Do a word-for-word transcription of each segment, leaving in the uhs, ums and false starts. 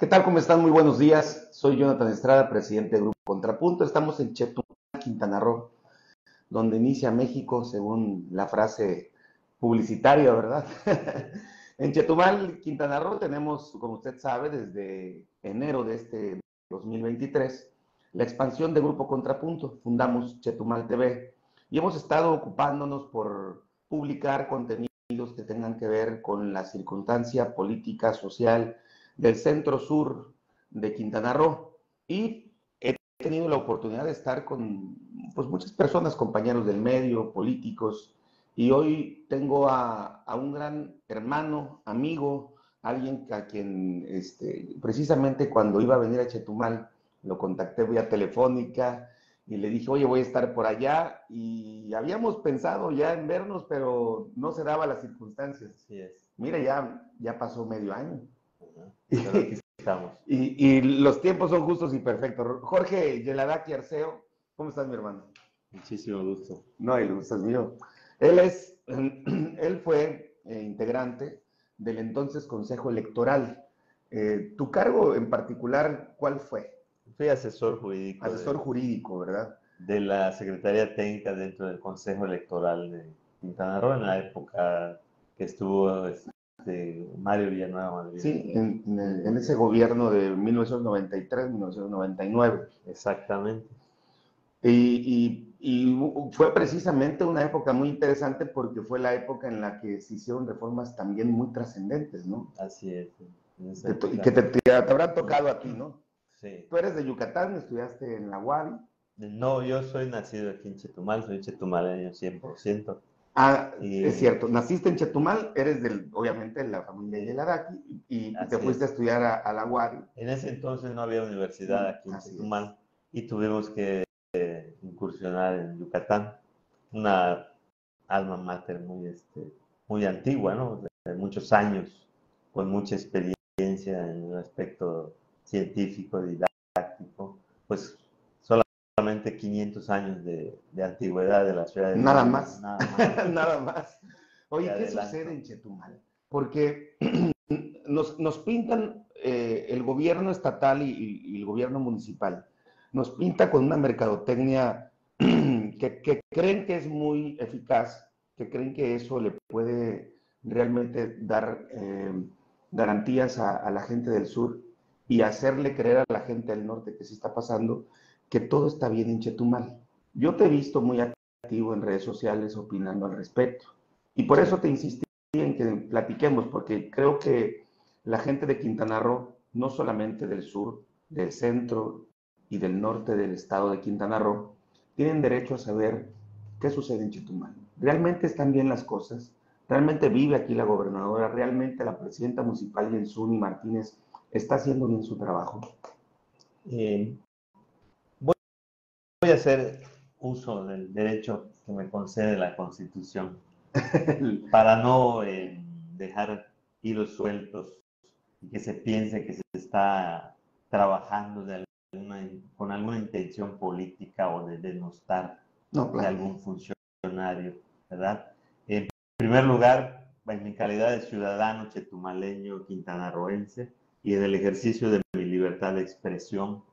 ¿Qué tal? ¿Cómo están? Muy buenos días. Soy Jonathan Estrada, presidente del Grupo Contrapunto. Estamos en Chetumal, Quintana Roo, donde inicia México, según la frase publicitaria, ¿verdad? En Chetumal, Quintana Roo, tenemos, como usted sabe, desde enero de este dos mil veintitrés, la expansión de Grupo Contrapunto. Fundamos Chetumal T V y hemos estado ocupándonos por publicar contenidos que tengan que ver con la circunstancia política, social, del centro-sur de Quintana Roo, y he tenido la oportunidad de estar con pues, muchas personas, compañeros del medio, políticos, y hoy tengo a, a un gran hermano, amigo, alguien a quien este, precisamente cuando iba a venir a Chetumal, lo contacté vía telefónica y le dije, oye, voy a estar por allá, y habíamos pensado ya en vernos, pero no se daba las circunstancias. Así es. Mira, ya, ya pasó medio año. Pero aquí estamos. Y, y los tiempos son justos y perfectos. Jorge Yeladaqui Arceo, ¿cómo estás, mi hermano? Muchísimo gusto. No, el gusto es mío. Él es, él fue eh, integrante del entonces Consejo Electoral. Eh, ¿Tu cargo en particular cuál fue? Fui asesor jurídico. Asesor de, jurídico, ¿verdad? De la Secretaría Técnica dentro del Consejo Electoral de Quintana Roo en la época que estuvo... Es, de Mario Villanueva Madrid. Sí, en, en ese gobierno de mil novecientos noventa y tres a mil novecientos noventa y nueve. Exactamente. Y, y, y fue precisamente una época muy interesante porque fue la época en la que se hicieron reformas también muy trascendentes, ¿no? Así es. Y que te, te, te habrán tocado a ti, ¿no? Sí. Tú eres de Yucatán, estudiaste en la U A D Y. No, yo soy nacido aquí en Chetumal, soy chetumaleño cien por ciento. Ah, y, es cierto, naciste en Chetumal, eres del, obviamente de la familia Yeladaqui y te fuiste es. a estudiar a, a la U A D Y. En ese entonces no había universidad aquí en así Chetumal es. y tuvimos que eh, incursionar en Yucatán, una alma mater muy, este, muy antigua, ¿no? De muchos años, con mucha experiencia en un aspecto científico, didáctico, pues solamente quinientos años de, de antigüedad de la ciudad de Nada Lima. más. Nada más. Nada más. Oye, ¿qué adelante. sucede en Chetumal? Porque nos, nos pintan eh, el gobierno estatal y, y el gobierno municipal, nos pinta con una mercadotecnia que, que creen que es muy eficaz, que creen que eso le puede realmente dar eh, garantías a, a la gente del sur y hacerle creer a la gente del norte que sí está pasando, que todo está bien en Chetumal. Yo te he visto muy activo en redes sociales opinando al respecto. Y por eso te insistí en que platiquemos, porque creo que la gente de Quintana Roo, no solamente del sur, del centro y del norte del estado de Quintana Roo, tienen derecho a saber qué sucede en Chetumal. ¿Realmente están bien las cosas? ¿Realmente vive aquí la gobernadora? ¿Realmente la presidenta municipal Yensunni Martínez está haciendo bien su trabajo? Eh... Voy a hacer uso del derecho que me concede la Constitución para no eh, dejar hilos sueltos y que se piense que se está trabajando de alguna, con alguna intención política o de denostar no, claro. de algún funcionario, ¿verdad? En primer lugar, en mi calidad de ciudadano chetumaleño quintanarroense y en el ejercicio de mi libertad de expresión,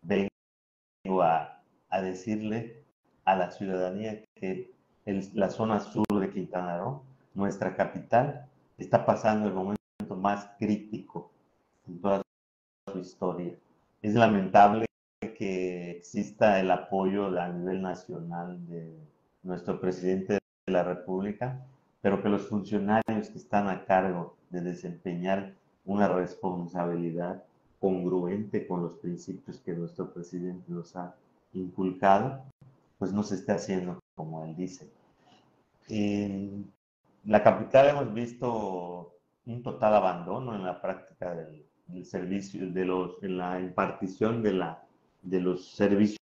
vengo a a decirle a la ciudadanía que el, la zona sur de Quintana Roo, nuestra capital, está pasando el momento más crítico en toda su historia. Es lamentable que exista el apoyo a nivel nacional de nuestro presidente de la República, pero que los funcionarios que están a cargo de desempeñar una responsabilidad congruente con los principios que nuestro presidente nos ha inculcado, pues no se está haciendo como él dice. En la capital hemos visto un total abandono en la práctica del, del servicio, de los, en la impartición de, la, de los servicios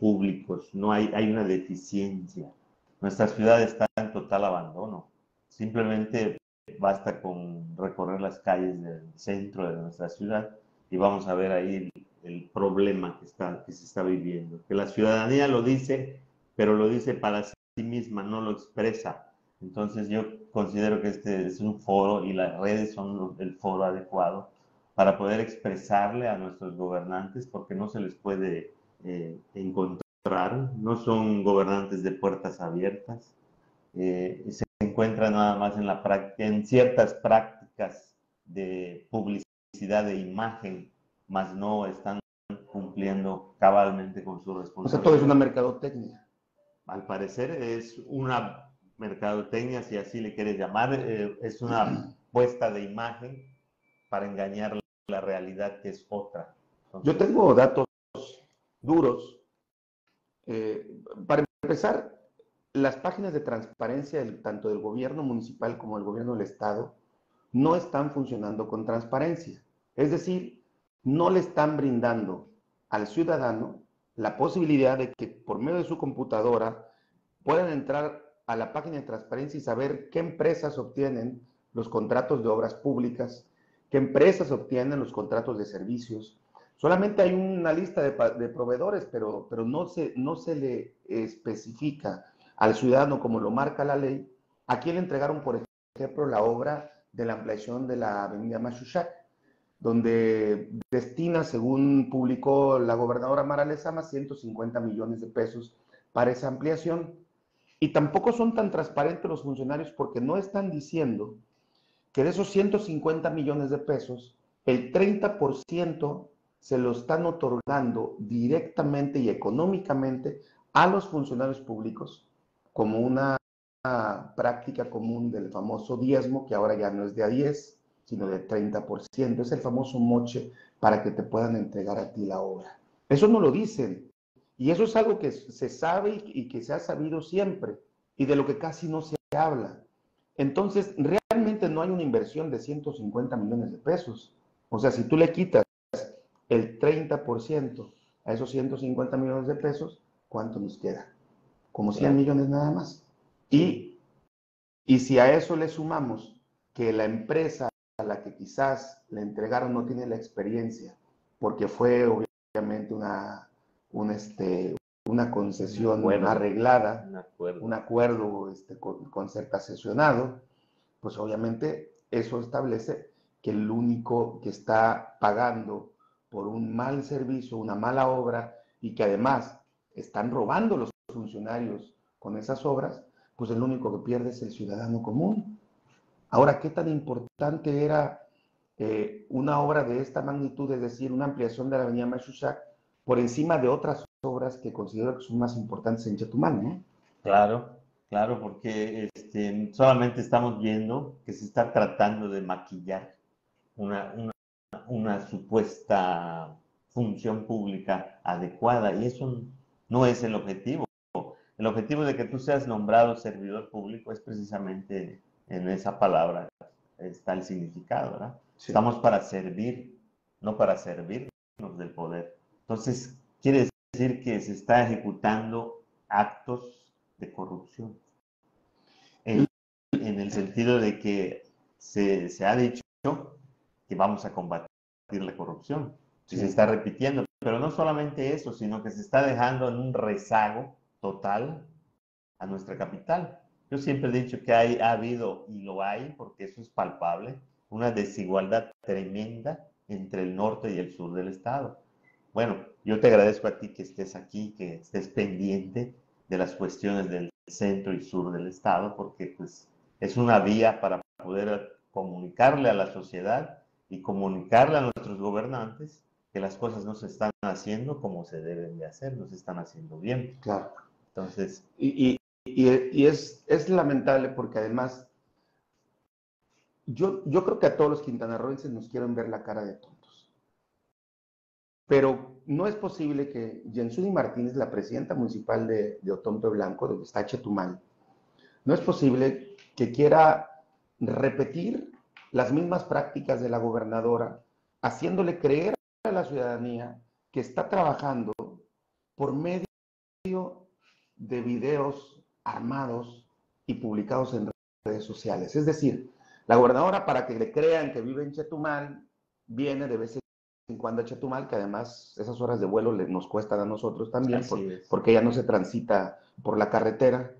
públicos. No hay, hay una deficiencia. Nuestra ciudad está en total abandono. Simplemente basta con recorrer las calles del centro de nuestra ciudad y vamos a ver ahí el, el problema que, está, que se está viviendo. Que la ciudadanía lo dice, pero lo dice para sí misma, no lo expresa. Entonces yo considero que este es un foro y las redes son el foro adecuado para poder expresarle a nuestros gobernantes, porque no se les puede eh, encontrar, no son gobernantes de puertas abiertas, eh, se encuentran nada más en, la práctica, en ciertas prácticas de publicidad de imagen, mas no están cumpliendo cabalmente con su responsabilidad. O sea, todo es una mercadotecnia. Al parecer es una mercadotecnia, si así le quieres llamar, eh, es una puesta de imagen para engañar la realidad que es otra. Entonces, yo tengo datos duros. Eh, para empezar, las páginas de transparencia, el, tanto del gobierno municipal como del gobierno del estado, no están funcionando con transparencia. Es decir, no le están brindando al ciudadano la posibilidad de que por medio de su computadora puedan entrar a la página de transparencia y saber qué empresas obtienen los contratos de obras públicas, qué empresas obtienen los contratos de servicios. Solamente hay una lista de, de proveedores, pero, pero no, se, no se le especifica al ciudadano, como lo marca la ley, a quién le entregaron, por ejemplo, la obra de la ampliación de la avenida Mashushak, donde destina, según publicó la gobernadora Mara Lezama, ciento cincuenta millones de pesos para esa ampliación. Y tampoco son tan transparentes los funcionarios, porque no están diciendo que de esos ciento cincuenta millones de pesos, el treinta por ciento se lo están otorgando directamente y económicamente a los funcionarios públicos, como una, una práctica común del famoso diezmo, que ahora ya no es de a diez, sino de treinta por ciento. Es el famoso moche para que te puedan entregar a ti la obra. Eso no lo dicen. Y eso es algo que se sabe y que se ha sabido siempre, y de lo que casi no se habla. Entonces, realmente, no hay una inversión de ciento cincuenta millones de pesos. O sea, si tú le quitas el treinta por ciento a esos ciento cincuenta millones de pesos, ¿cuánto nos queda? Como cien millones nada más. Y, y si a eso le sumamos que la empresa a la que quizás le entregaron no tiene la experiencia, porque fue obviamente una, un este, una concesión un acuerdo, arreglada, un acuerdo, un acuerdo este, con, concertacionado, pues obviamente eso establece que el único que está pagando por un mal servicio, una mala obra, y que además están robando los funcionarios con esas obras, pues el único que pierde es el ciudadano común. Ahora, ¿qué tan importante era eh, una obra de esta magnitud, es decir, una ampliación de la avenida Mashushak, por encima de otras obras que considero que son más importantes en Chetumal, ¿no? Claro. Claro, porque este, solamente estamos viendo que se está tratando de maquillar una, una, una supuesta función pública adecuada, y eso no es el objetivo. El objetivo de que tú seas nombrado servidor público es precisamente, en esa palabra está el significado, ¿verdad? Sí. Estamos para servir, no para servirnos del poder. Entonces, quiere decir que se está ejecutando actos de corrupción, en, en el sentido de que se, se ha dicho que vamos a combatir la corrupción, sí. Se está repitiendo, pero no solamente eso, sino que se está dejando en un rezago total a nuestra capital. Yo siempre he dicho que hay, ha habido, y lo hay, porque eso es palpable, una desigualdad tremenda entre el norte y el sur del estado. Bueno, yo te agradezco a ti que estés aquí, que estés pendiente de las cuestiones del centro y sur del estado, porque pues es una vía para poder comunicarle a la sociedad y comunicarle a nuestros gobernantes que las cosas no se están haciendo como se deben de hacer, no se están haciendo bien. Claro. Entonces... Y, y, y, y es, es lamentable, porque además yo, yo creo que a todos los quintanarroenses nos quieren ver la cara de tontos. Pero no es posible que Yensunni Martínez, la presidenta municipal de, de Othón P. Blanco, donde está Chetumal, no es posible que quiera repetir las mismas prácticas de la gobernadora, haciéndole creer a la ciudadanía que está trabajando por medio de videos armados y publicados en redes sociales. Es decir, la gobernadora, para que le crean que vive en Chetumal, viene de veces en cuando a Chetumal, que además esas horas de vuelo le, nos cuestan a nosotros también, por, porque ya no se transita por la carretera.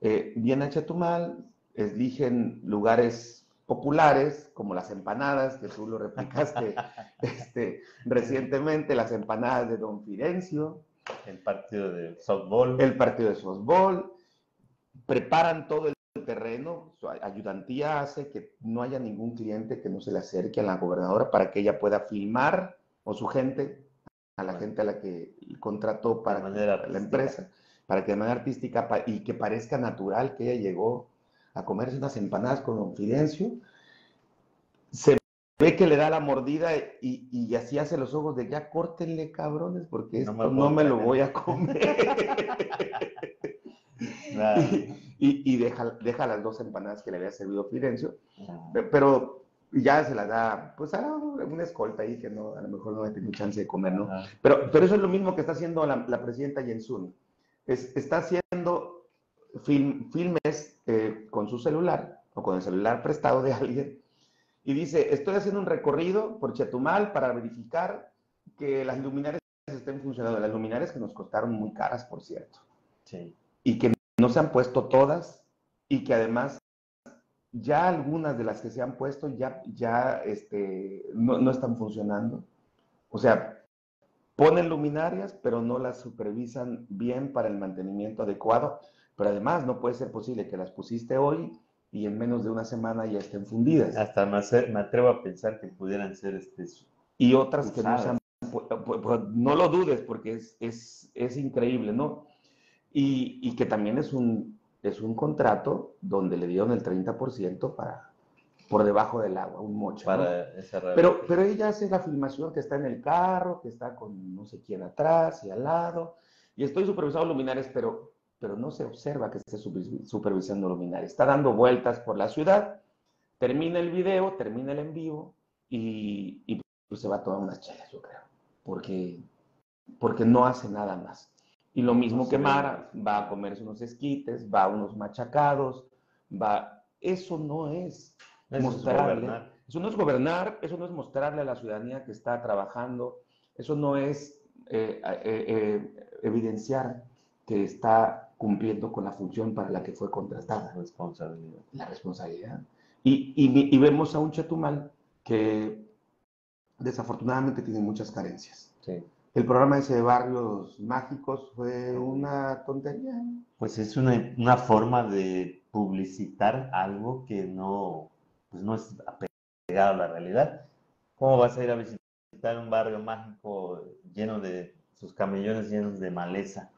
Eh, viene a Chetumal, eligen lugares populares, como las empanadas, que tú lo replicaste este, recientemente, las empanadas de Don Fidencio. El partido de softball. El partido de softball. Preparan todo el terreno, su ayudantía hace que no haya ningún cliente que no se le acerque a la gobernadora para que ella pueda filmar, o su gente, a la gente a la que contrató para la empresa, para que de manera artística y que parezca natural que ella llegó a comerse unas empanadas con Don Fidencio, se ve que le da la mordida y, y así hace los ojos de ya córtenle, cabrones, porque esto no me, no me lo voy a comer. Nah. Y, y, y deja, deja las dos empanadas que le había servido Fidencio, nah. pero ya se las da, pues a una escolta ahí que no, a lo mejor no va a tener chance de comer, ¿no? Nah. Pero, pero eso es lo mismo que está haciendo la, la presidenta Yensunni. Es, está haciendo film, filmes eh, con su celular o con el celular prestado de alguien y dice, estoy haciendo un recorrido por Chetumal para verificar que las luminarias estén funcionando. Las luminarias que nos costaron muy caras, por cierto. Sí. Y que no se han puesto todas y que además ya algunas de las que se han puesto ya, ya este, no, no están funcionando. O sea, ponen luminarias, pero no las supervisan bien para el mantenimiento adecuado. Pero además no puede ser posible que las pusiste hoy y en menos de una semana ya estén fundidas. Hasta me, hacer, me atrevo a pensar que pudieran ser... este Y otras usadas. Que no se han... No lo dudes porque es, es, es increíble, ¿no? Y, y que también es un, es un contrato donde le dieron el treinta por ciento para, por debajo del agua, un mocho. Para ¿no? esa pero, pero ella hace la filmación que está en el carro, que está con no sé quién atrás y al lado. Y estoy supervisando luminares, pero, pero no se observa que esté supervisando luminares. Está dando vueltas por la ciudad, termina el video, termina el en vivo y, y pues se va a tomar unas chelas, yo creo. Porque, porque no hace nada más. Y lo mismo no que Mara, ve. Va a comerse unos esquites, va a unos machacados, va... Eso no es eso mostrarle... Es eso no es gobernar, eso no es mostrarle a la ciudadanía que está trabajando, eso no es eh, eh, eh, evidenciar que está cumpliendo con la función para la que fue contratada. La responsabilidad. La responsabilidad. Y, y, y vemos a un Chetumal que desafortunadamente tiene muchas carencias. Sí. El programa ese de Barrios Mágicos fue una tontería. Pues es una, una forma de publicitar algo que no, pues no es apegado a la realidad. ¿Cómo vas a ir a visitar un barrio mágico lleno de sus camellones llenos de maleza?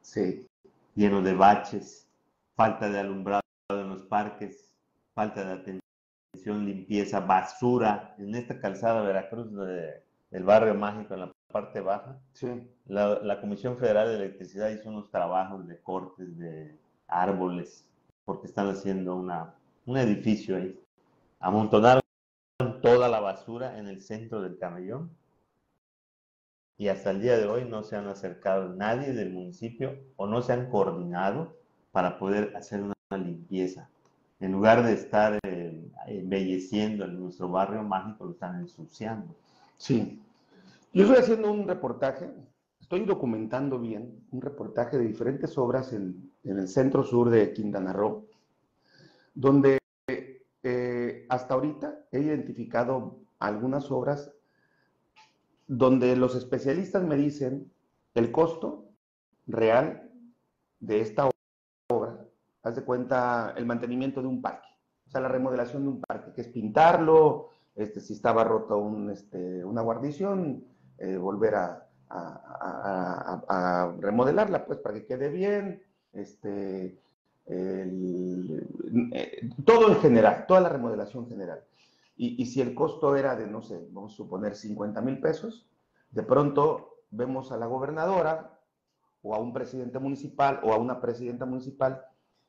Sí. Lleno de baches, falta de alumbrado en los parques, falta de atención, limpieza, basura. En esta calzada de Veracruz, de, del Barrio Mágico en la parte baja, sí. la, la Comisión Federal de Electricidad hizo unos trabajos de cortes de árboles, porque están haciendo una, un edificio ahí. Amontonaron toda la basura en el centro del camellón y hasta el día de hoy no se han acercado nadie del municipio o no se han coordinado para poder hacer una, una limpieza. En lugar de estar eh, embelleciendo en nuestro barrio mágico, lo están ensuciando. Sí. Yo estoy haciendo un reportaje, estoy documentando bien un reportaje de diferentes obras en, en el centro sur de Quintana Roo, donde eh, hasta ahorita he identificado algunas obras donde los especialistas me dicen el costo real de esta obra. Haz de cuenta el mantenimiento de un parque, o sea, la remodelación de un parque, que es pintarlo, este, si estaba roto un, este, una guarnición... Eh, volver a, a, a, a, a remodelarla, pues, para que quede bien, este, el, eh, todo en general, toda la remodelación general. Y, y si el costo era de, no sé, vamos a suponer cincuenta mil pesos, de pronto vemos a la gobernadora o a un presidente municipal o a una presidenta municipal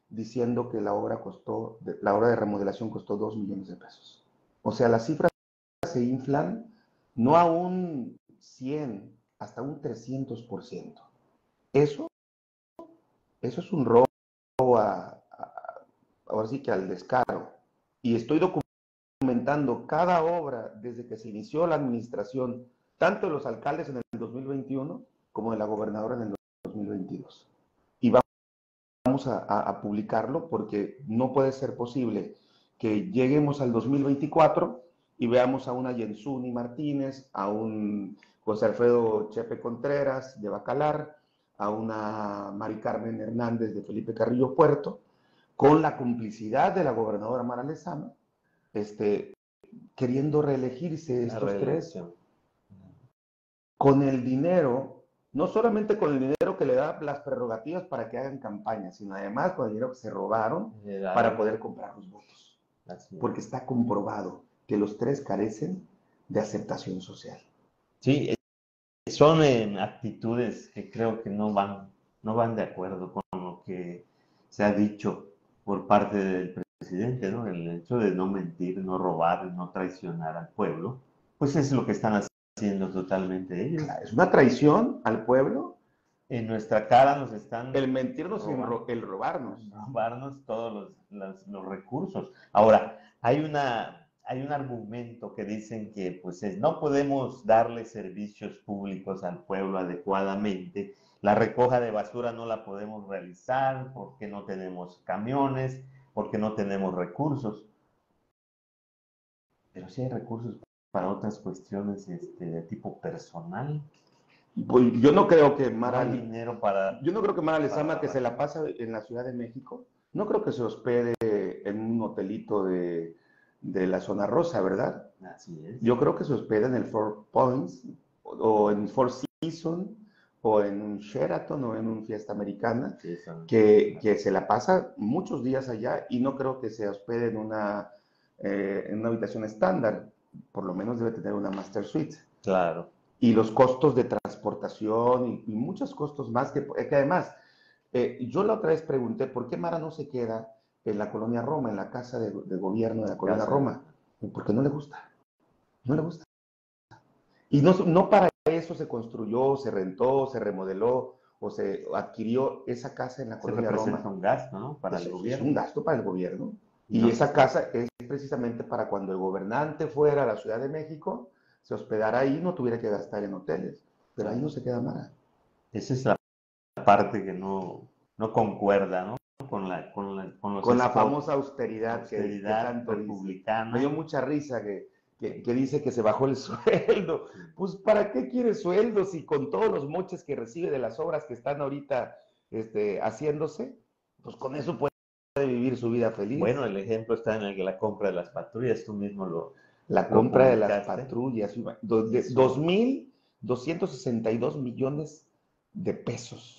diciendo que la obra costó, la obra de remodelación costó dos millones de pesos. O sea, las cifras se inflan no a un cien, hasta un trescientos por ciento. Eso, eso es un robo a, a, ahora sí que al descaro. Y estoy documentando cada obra desde que se inició la administración, tanto de los alcaldes en el dos mil veintiuno como de la gobernadora en el dos mil veintidós. Y vamos a, a, a publicarlo porque no puede ser posible que lleguemos al dos mil veinticuatro y veamos a una Yensunni Martínez, a un José Alfredo Chepe Contreras de Bacalar, a una Mari Carmen Hernández de Felipe Carrillo Puerto, con la complicidad de la gobernadora Mara Lezama, este, queriendo reelegirse estos tres, con el dinero, no solamente con el dinero que le da las prerrogativas para que hagan campaña, sino además con el dinero que se robaron para poder comprar los votos. Porque está comprobado que los tres carecen de aceptación social. Sí, son eh, actitudes que creo que no van, no van de acuerdo con lo que se ha dicho por parte del presidente, ¿no? El hecho de no mentir, no robar, no traicionar al pueblo, pues es lo que están haciendo totalmente ellos. Claro, es una traición al pueblo. En nuestra cara nos están... El mentirnos, robar, el robarnos. Robarnos todos los, los, los recursos. Ahora, hay una... Hay un argumento que dicen que pues, es, no podemos darle servicios públicos al pueblo adecuadamente, la recoja de basura no la podemos realizar porque no tenemos camiones, porque no tenemos recursos. Pero sí hay recursos para otras cuestiones este, de tipo personal. Pues yo no creo que Mara... No hay dinero para... Yo no creo que Mara Lezama, que se la pasa en la Ciudad de México, no creo que se hospede en un hotelito de... de la zona rosa, ¿verdad? Así es. Yo creo que se hospeda en el Four Points, o, o en Four Seasons, o en un Sheraton, o en un Fiesta Americana, sí, son... que, que se la pasa muchos días allá, y no creo que se hospede en una, eh, en una habitación estándar, por lo menos debe tener una Master Suite. Claro. Y los costos de transportación, y, y muchos costos más, que, que además, eh, yo la otra vez pregunté, ¿por qué Mara no se queda en la colonia Roma, en la casa de, de gobierno de la colonia Gracias. Roma? Porque no le gusta, no le gusta. Y no, no para eso se construyó, se rentó, se remodeló, o se adquirió esa casa en la colonia Roma. Se representa un gasto, ¿no? Para el gobierno. Es un gasto para el gobierno. Y no. Esa casa es precisamente para cuando el gobernante fuera a la Ciudad de México, se hospedara ahí, no tuviera que gastar en hoteles. Pero ahí no se queda nada. Esa es la parte que no, no concuerda, ¿no? Con la, con la, con los con la famosa austeridad, austeridad que, que tanto republicana. Me dio mucha risa que, que, que dice que se bajó el sueldo. Pues, ¿para qué quiere sueldo si con todos los moches que recibe de las obras que están ahorita este, haciéndose, pues con eso puede vivir su vida feliz? Bueno, el ejemplo está en el que la compra de las patrullas, tú mismo lo... La lo compra de las patrullas, dos mil doscientos sesenta y dos millones de pesos.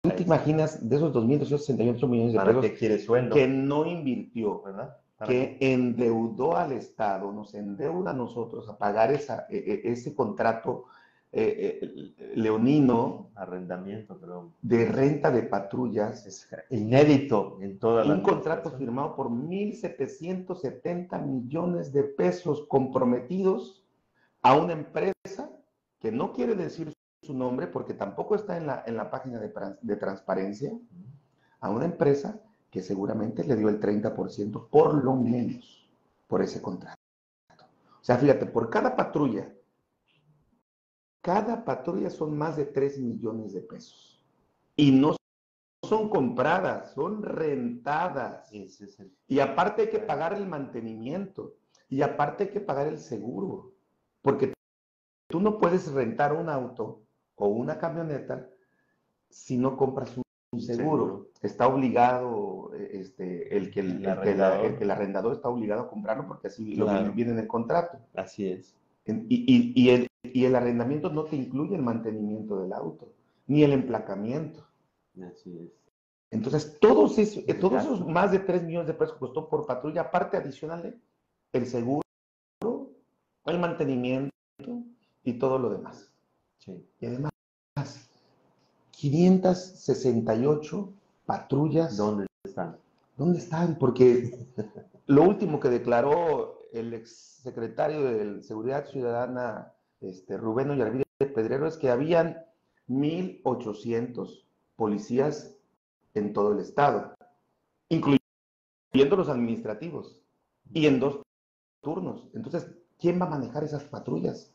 ¿Tú te imaginas de esos dos mil doscientos sesenta y ocho millones de pesos que, sueldo? que no invirtió, ¿verdad? Que qué? endeudó al Estado, nos endeuda a nosotros a pagar esa, ese contrato eh, leonino, arrendamiento, perdón, de renta de patrullas, es inédito en toda la... Un contrato firmado por mil setecientos setenta millones de pesos comprometidos a una empresa que no quiere decir su nombre, porque tampoco está en la, en la página de, de transparencia, a una empresa que seguramente le dio el treinta por ciento por lo menos por ese contrato. O sea, fíjate, por cada patrulla, cada patrulla son más de tres millones de pesos. Y no son compradas, son rentadas. Sí, sí, sí. Y aparte hay que pagar el mantenimiento, y aparte hay que pagar el seguro, porque tú no puedes rentar un auto o una camioneta si no compras un seguro. seguro. Está obligado este, el, que el, el, el, que la, el que el arrendador está obligado a comprarlo porque así claro. lo viene en el contrato. Así es. Y, y, y, el, y el arrendamiento no te incluye el mantenimiento del auto, ni el emplacamiento. Así es. Entonces, todos esos, todos esos más de tres millones de pesos que costó por patrulla, aparte adicional, el seguro, el mantenimiento y todo lo demás. Sí. Y además, quinientas sesenta y ocho patrullas. ¿Dónde están? ¿Dónde están? Porque lo último que declaró el exsecretario de Seguridad Ciudadana, este, Rubén Oyarvídez Pedrero, es que habían mil ochocientos policías en todo el estado, incluyendo los administrativos, y en dos turnos. Entonces, ¿quién va a manejar esas patrullas?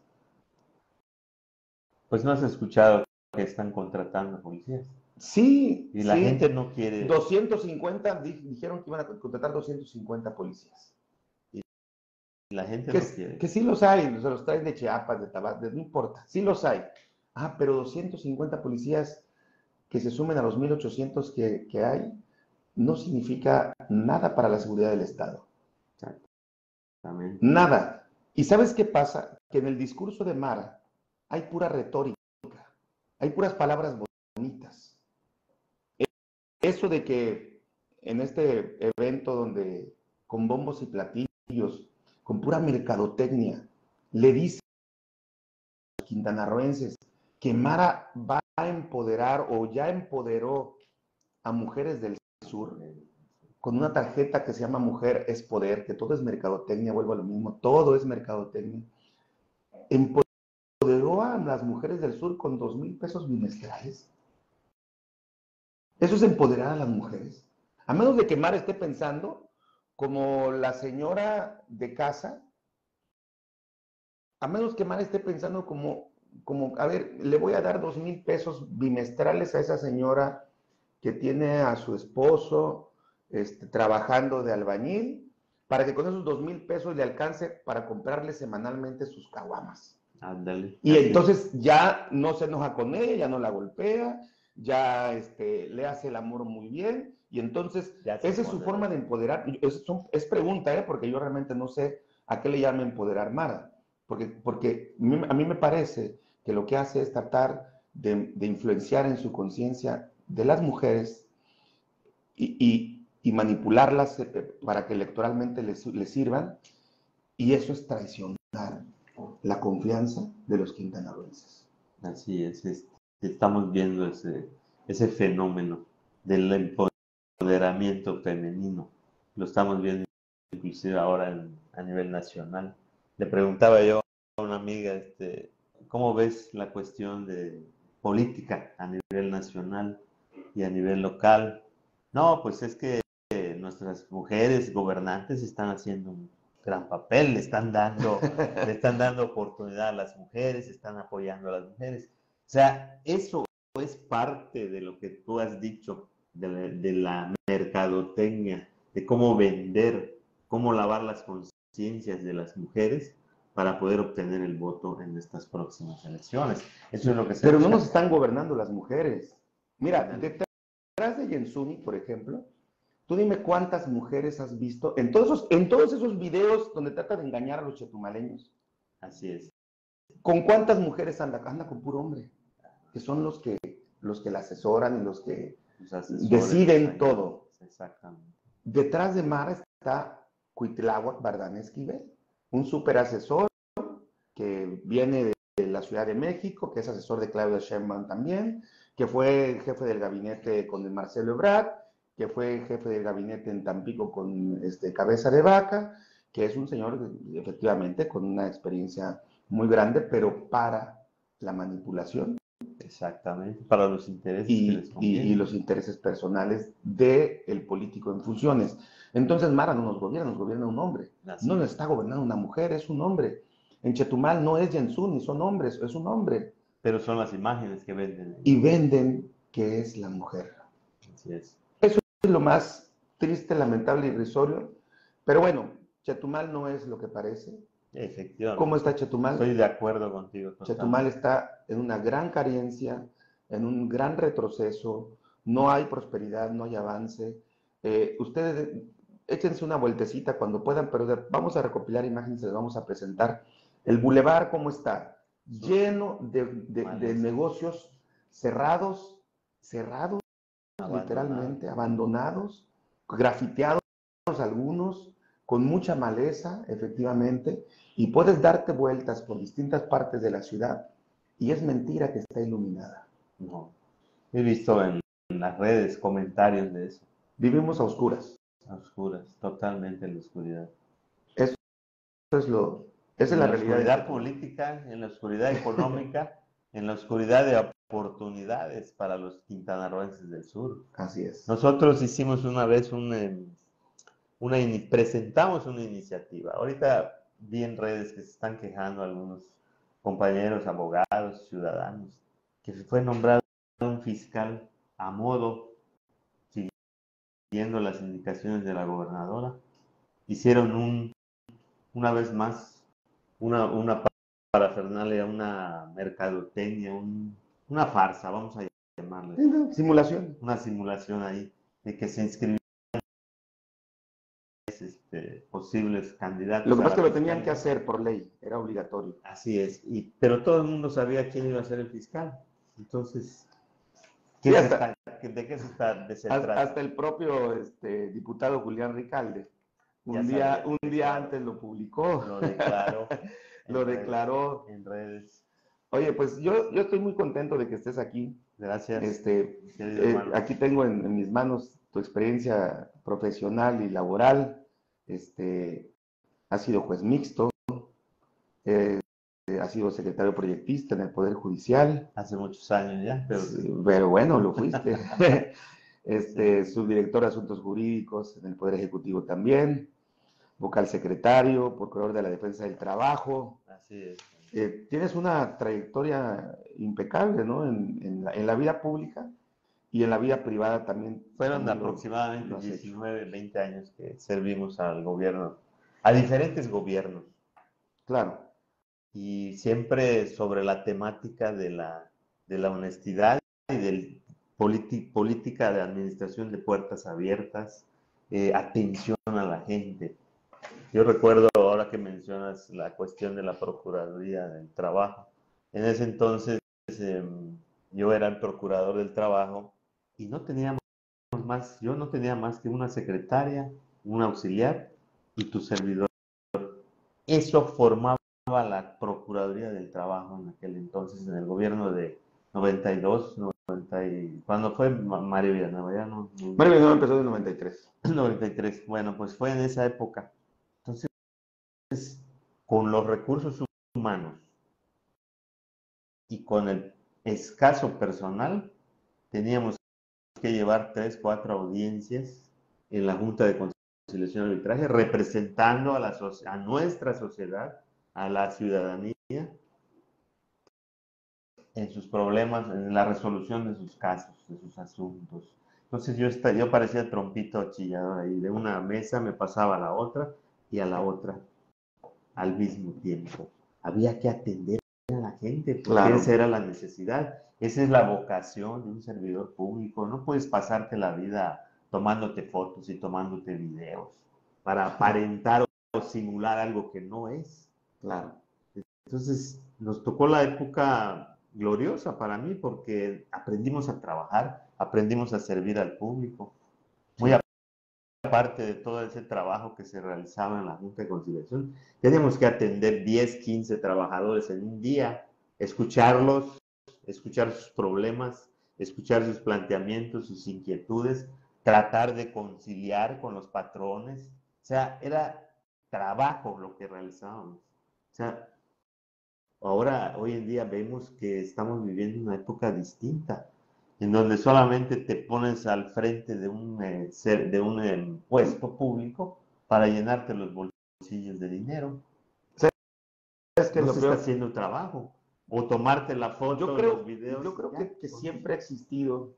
Pues no has escuchado que están contratando policías. Sí, y la sí. gente no quiere. doscientos cincuenta, di, dijeron que iban a contratar doscientos cincuenta policías. Y la gente que, no quiere. Que sí los hay, se los traen de Chiapas, de Tabasco, no importa, sí los hay. Ah, pero doscientos cincuenta policías que se sumen a los mil ochocientos que, que hay, no significa nada para la seguridad del Estado. Exactamente. Nada. ¿Y sabes qué pasa? Que en el discurso de Mara hay pura retórica, hay puras palabras bonitas. Eso de que en este evento donde con bombos y platillos, con pura mercadotecnia, le dicen a los quintanarroenses que Mara va a empoderar o ya empoderó a mujeres del sur con una tarjeta que se llama Mujer es Poder, que todo es mercadotecnia, vuelvo a lo mismo, todo es mercadotecnia. Empoderó a las mujeres del sur con dos mil pesos bimestrales. Eso es empoderar a las mujeres. A menos de que Mara esté pensando como la señora de casa, a menos que Mara esté pensando como, como a ver, le voy a dar dos mil pesos bimestrales a esa señora que tiene a su esposo este, trabajando de albañil, para que con esos dos mil pesos le alcance para comprarle semanalmente sus caguamas. Ándale. Y ándale. Entonces ya no se enoja con ella, ya no la golpea, ya este, le hace el amor muy bien, y entonces esa empodera. Es su forma de empoderar. Es, es pregunta, ¿eh? Porque yo realmente no sé a qué le llama empoderar Mara, porque, porque a mí me parece que lo que hace es tratar de, de influenciar en su conciencia de las mujeres y, y, y manipularlas para que electoralmente les, les sirvan, y eso es traicionar la confianza de los quintanarroenses. Así es, es estamos viendo ese, ese fenómeno del empoderamiento femenino, lo estamos viendo inclusive ahora en, a nivel nacional. Le preguntaba yo a una amiga, este, ¿cómo ves la cuestión de política a nivel nacional y a nivel local? No, pues es que nuestras mujeres gobernantes están haciendo un gran papel, le están dando, le están dando oportunidad a las mujeres, están apoyando a las mujeres. O sea, eso es parte de lo que tú has dicho, de la, de la mercadotecnia, de cómo vender, cómo lavar las conciencias de las mujeres para poder obtener el voto en estas próximas elecciones. Eso es lo que se Pero no nos están gobernando las mujeres. Mira, detrás de Yensunni, por ejemplo, tú dime cuántas mujeres has visto en todos esos, en todos esos videos donde trata de engañar a los chetumaleños. Así es. ¿Con cuántas mujeres anda? Anda con puro hombre, que son los que, los que la asesoran y los que los asesores, deciden todo. Exactamente. Detrás de Mara está Cuitláhuac Bardán Esquivel, un súper asesor que viene de, de la Ciudad de México, que es asesor de Claudia Sheinbaum también, que fue el jefe del gabinete con el Marcelo Ebrard, que fue el jefe del gabinete en Tampico con este, Cabeza de Vaca, que es un señor efectivamente con una experiencia muy grande, pero para la manipulación. Exactamente, para los intereses. Y, que les conviene. y, y los intereses personales del político en funciones. Entonces Mara no nos gobierna, nos gobierna un hombre. Así no nos está gobernando una mujer, es un hombre. En Chetumal no es Yensunni, son hombres, es un hombre. Pero son las imágenes que venden. Y venden que es la mujer. Así es. Eso es lo más triste, lamentable y irrisorio. Pero bueno, Chetumal no es lo que parece. Efectivamente. ¿Cómo está Chetumal? Estoy de acuerdo contigo. Totalmente. Chetumal está en una gran carencia, en un gran retroceso, no hay prosperidad, no hay avance. Eh, ustedes échense una vueltecita cuando puedan, pero vamos a recopilar imágenes, les vamos a presentar. El bulevar, ¿cómo está? Lleno de, de, de negocios cerrados, cerrados, abandonados. Literalmente, abandonados, grafiteados algunos, con mucha maleza, efectivamente, y puedes darte vueltas por distintas partes de la ciudad, y es mentira que está iluminada. No. He visto en, en las redes comentarios de eso. Vivimos a oscuras. A oscuras, totalmente en la oscuridad. Eso, eso es lo... Esa es la realidad. En la oscuridad política, en la oscuridad económica, en la oscuridad de oportunidades para los quintanarroenses del sur. Así es. Nosotros hicimos una vez un... Eh, Una, presentamos una iniciativa. Ahorita vi en redes que se están quejando algunos compañeros, abogados, ciudadanos, que fue nombrado un fiscal a modo, siguiendo las indicaciones de la gobernadora, hicieron un, una vez más una, una parafernalia, una mercadotecnia, un, una farsa, vamos a llamarle. Una simulación. Una simulación ahí de que se inscribieron este, posibles candidatos. Lo que pasa es que lo tenían que hacer por ley, era obligatorio. Así es, y, pero todo el mundo sabía quién iba a ser el fiscal. Entonces, ¿qué sí, hasta, está, ¿de qué se está descentrando? Hasta el propio este, diputado Julián Ricalde. Un día, sabía, un día antes lo publicó. Lo declaró. Lo redes, declaró. En redes. Oye, pues yo, yo estoy muy contento de que estés aquí. Gracias. Este, eh, aquí tengo en, en mis manos tu experiencia profesional y laboral. Este, has sido juez mixto. Eh, has sido secretario proyectista en el Poder Judicial. Hace muchos años ya. Pero, pero bueno, lo fuiste. este, subdirector de Asuntos Jurídicos en el Poder Ejecutivo también. Vocal secretario, procurador de la Defensa del Trabajo. Así es. Eh, tienes una trayectoria impecable, ¿no? En, en, la, en la vida pública y en la vida privada también. Fueron aproximadamente lo, lo diecinueve, veinte años que servimos al gobierno, a diferentes gobiernos. Claro. Y siempre sobre la temática de la, de la honestidad y de política de administración de puertas abiertas, eh, atención a la gente. Yo recuerdo ahora que mencionas la cuestión de la Procuraduría del Trabajo. En ese entonces eh, yo era el procurador del trabajo y no teníamos más, yo no tenía más que una secretaria, un auxiliar y tu servidor. Eso formaba la Procuraduría del Trabajo en aquel entonces, en el gobierno de noventa y dos, noventa y... ¿Cuándo fue Mario Villanueva? No, no, Mario Villanueva empezó en noventa y tres. noventa y tres, bueno, pues fue en esa época. Entonces, con los recursos humanos y con el escaso personal, teníamos que llevar tres, cuatro audiencias en la Junta de Conciliación y Arbitraje, representando a, la so a nuestra sociedad, a la ciudadanía, en sus problemas, en la resolución de sus casos, de sus asuntos. Entonces yo, está, yo parecía trompito chillador ahí, de una mesa me pasaba a la otra, y a la otra al mismo tiempo. Había que atender a la gente, porque claro, esa era la necesidad. Esa es la vocación de un servidor público. No puedes pasarte la vida tomándote fotos y tomándote videos para aparentar o simular algo que no es. Claro. Entonces, nos tocó la época gloriosa para mí, porque aprendimos a trabajar, aprendimos a servir al público. Muy parte de todo ese trabajo que se realizaba en la Junta de Conciliación, teníamos que atender diez, quince trabajadores en un día, escucharlos, escuchar sus problemas, escuchar sus planteamientos, sus inquietudes, tratar de conciliar con los patrones. O sea, era trabajo lo que realizábamos. O sea, ahora, hoy en día vemos que estamos viviendo una época distinta, en donde solamente te pones al frente de un, eh, ser, de un eh, puesto público para llenarte los bolsillos de dinero. Es que no lo se creo... está haciendo trabajo. O tomarte la foto, yo creo, los videos. Yo creo ya, que, que siempre ha existido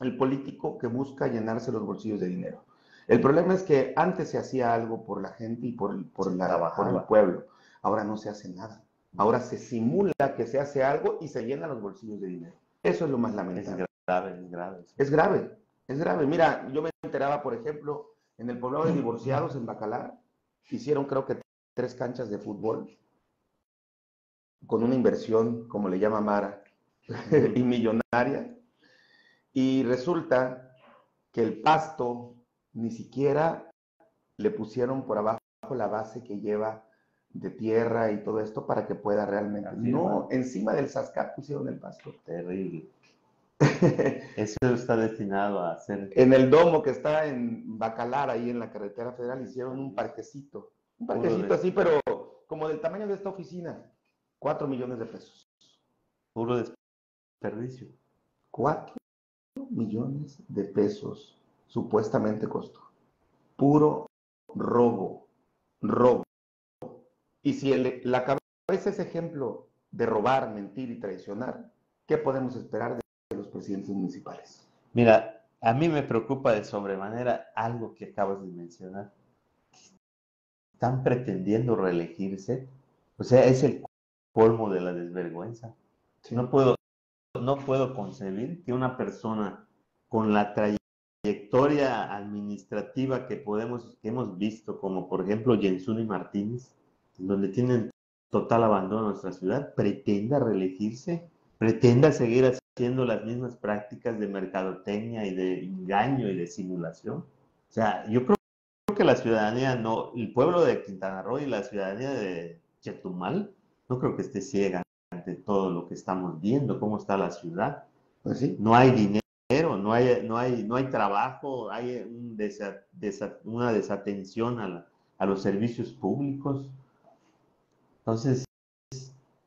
el político que busca llenarse los bolsillos de dinero. El problema es que antes se hacía algo por la gente y por, por, la, por el pueblo. Ahora no se hace nada. Ahora se simula que se hace algo y se llenan los bolsillos de dinero. Eso es lo más lamentable. Es grave, es grave. Sí. Es grave, es grave. Mira, yo me enteraba, por ejemplo, en el poblado de divorciados en Bacalar, hicieron creo que tres canchas de fútbol con una inversión, como le llama Mara, y millonaria. Y resulta que el pasto ni siquiera le pusieron por abajo la base que lleva de tierra y todo esto para que pueda realmente... Así no, es. Encima del sascar pusieron el pasto. Terrible. Eso está destinado a hacer... En el domo que está en Bacalar, ahí en la carretera federal, hicieron un parquecito. Un parquecito puro así, pero como del tamaño de esta oficina. Cuatro millones de pesos. Puro desperdicio. Cuatro millones de pesos supuestamente costó. Puro robo. Robo. Y si el, la cabeza es ejemplo de robar, mentir y traicionar, ¿qué podemos esperar de los presidentes municipales? Mira, a mí me preocupa de sobremanera algo que acabas de mencionar. Están pretendiendo reelegirse. O sea, es el colmo de la desvergüenza. No puedo, no puedo concebir que una persona con la trayectoria administrativa que, podemos, que hemos visto, como por ejemplo Yensunni Martínez, donde tienen total abandono a nuestra ciudad, pretenda reelegirse, pretenda seguir haciendo las mismas prácticas de mercadotecnia y de engaño y de simulación. O sea, yo creo que la ciudadanía, no, el pueblo de Quintana Roo y la ciudadanía de Chetumal, no creo que esté ciega ante todo lo que estamos viendo, cómo está la ciudad. Pues sí. No hay dinero, no hay, no hay, no hay trabajo, hay un desa, desa, una desatención a, la, a los servicios públicos. Entonces,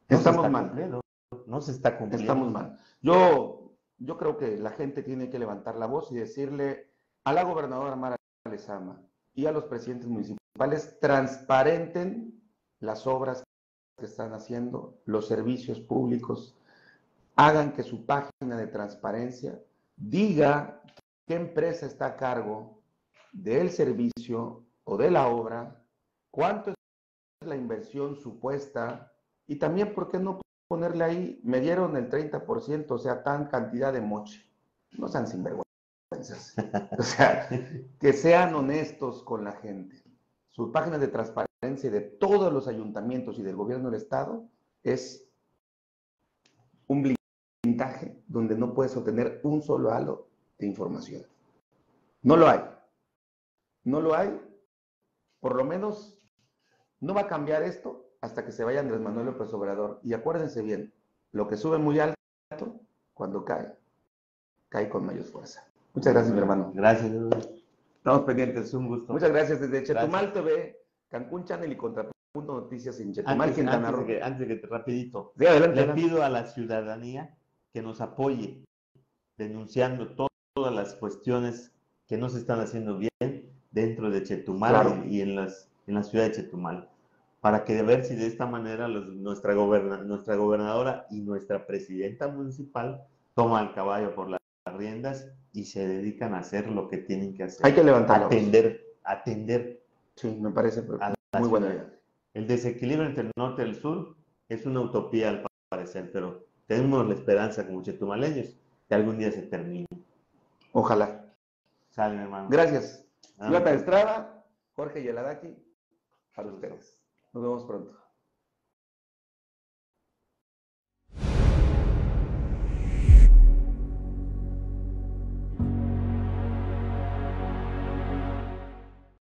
no estamos mal. No se está cumpliendo. Estamos mal. Yo, yo creo que la gente tiene que levantar la voz y decirle a la gobernadora Mara Lezama y a los presidentes municipales, transparenten las obras que están haciendo, los servicios públicos, hagan que su página de transparencia diga qué empresa está a cargo del servicio o de la obra, cuánto es la inversión supuesta, y también por qué no ponerle ahí, me dieron el treinta por ciento, o sea, tan cantidad de moche. No sean sinvergüenzas. O sea, que sean honestos con la gente. Sus páginas de transparencia de todos los ayuntamientos y del gobierno del estado es un blindaje donde no puedes obtener un solo halo de información. No lo hay. No lo hay. Por lo menos no va a cambiar esto hasta que se vaya Andrés Manuel López Obrador. Y acuérdense bien, lo que sube muy alto, cuando cae, cae con mayor fuerza. Muchas gracias, mi hermano. Gracias. Estamos pendientes. Es un gusto. Muchas gracias. Desde Chetumal gracias. T V, Cancún Channel y Contrapunto Noticias en Chetumal, antes, Quintana Roo. Antes, antes de que, rapidito, sí, adelante, le adelante. Pido a la ciudadanía que nos apoye denunciando to todas las cuestiones que no se están haciendo bien dentro de Chetumal, claro, y en, las, en la ciudad de Chetumal, para que de ver si de esta manera los, nuestra, goberna, nuestra gobernadora y nuestra presidenta municipal toman el caballo por las riendas y se dedican a hacer lo que tienen que hacer. Hay que levantarlos. Atender, atender. Sí, me parece muy buena idea. El desequilibrio entre el norte y el sur es una utopía al parecer, pero tenemos la esperanza como chetumaleños que algún día se termine. Ojalá. Salen, hermano. Gracias. Jonathan Estrada, Jorge Yeladaqui, para ustedes. Nos vemos pronto.